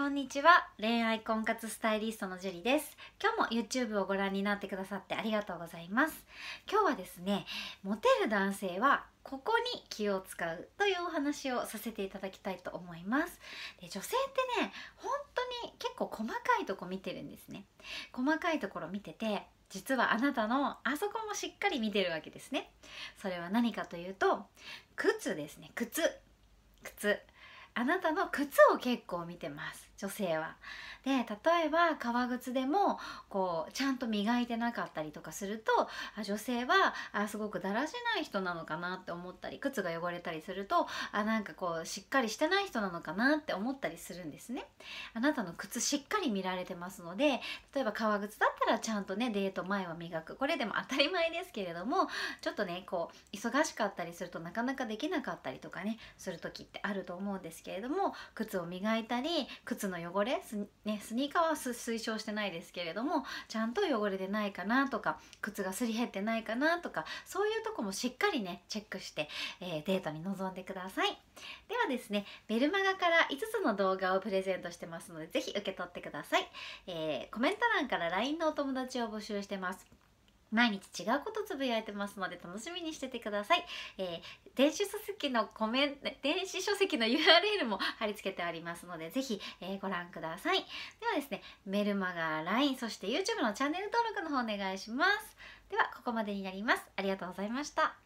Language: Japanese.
こんにちは、恋愛婚活スタイリストのジュリです。今日も YouTube をご覧になってくださってありがとうございます。今日はですね、モテる男性はここに気を使うというお話をさせていただきたいと思います。で、女性ってね、本当に結構細かいとこ見てるんですね。細かいところ見てて、実はあなたのあそこもしっかり見てるわけですね。それは何かというと、靴ですね。靴。あなたの靴を結構見てます、女性は。で、例えば革靴でもこうちゃんと磨いてなかったりとかすると、女性はすごくだらしない人なのかなって思ったり、靴が汚れたりするとなんかこうしっかりしてない人なのかなって思ったりするんですね。あなたの靴しっかり見られてますので、例えば革靴だったらちゃんとね、デート前は磨く、これでも当たり前ですけれども、ちょっとねこう忙しかったりするとなかなかできなかったりとかね、する時ってあると思うんですけれども、靴を磨いたり、靴の汚れ、スニーカーは推奨してないですけれども、ちゃんと汚れてないかなとか、靴がすり減ってないかなとか、そういうとこもしっかりねチェックして、デートに臨んでください。ではですね、メルマガから5つの動画をプレゼントしてますので、ぜひ受け取ってください。コメント欄から LINE のお友達を募集してます。毎日違うことつぶやいてますので、楽しみにしててください。電子書籍の URL も貼り付けてありますので、ぜひ、ご覧ください。ではですね、メルマガ、LINE、そして YouTube のチャンネル登録の方お願いします。では、ここまでになります。ありがとうございました。